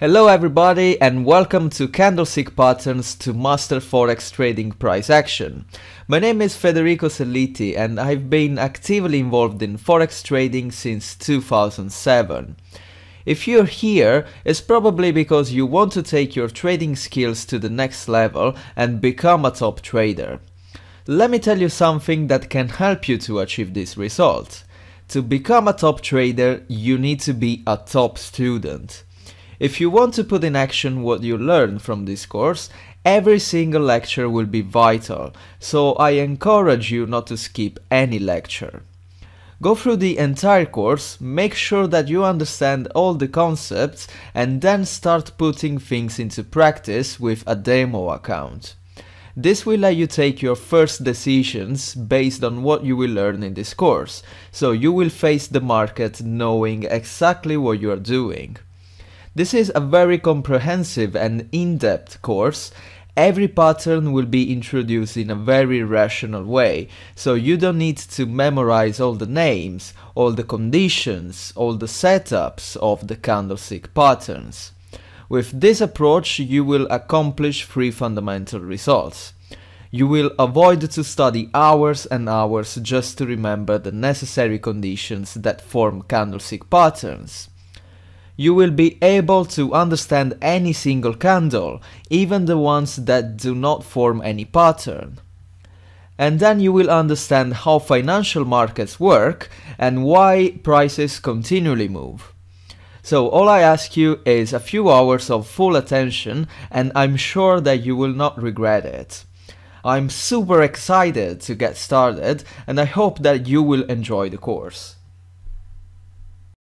Hello everybody and welcome to Candlestick Patterns to Master Forex Trading Price Action. My name is Federico Celiti and I've been actively involved in Forex trading since 2007. If you're here, it's probably because you want to take your trading skills to the next level and become a top trader. Let me tell you something that can help you to achieve this result. To become a top trader, you need to be a top student. If you want to put in action what you learn from this course, every single lecture will be vital, so I encourage you not to skip any lecture. Go through the entire course, make sure that you understand all the concepts, and then start putting things into practice with a demo account. This will let you take your first decisions based on what you will learn in this course, so you will face the market knowing exactly what you are doing. This is a very comprehensive and in-depth course. Every pattern will be introduced in a very rational way, so you don't need to memorize all the names, all the conditions, all the setups of the candlestick patterns. With this approach, you will accomplish three fundamental results. You will avoid to study hours and hours just to remember the necessary conditions that form candlestick patterns. You will be able to understand any single candle, even the ones that do not form any pattern. And then you will understand how financial markets work and why prices continually move. So all I ask you is a few hours of full attention, and I'm sure that you will not regret it. I'm super excited to get started, and I hope that you will enjoy the course.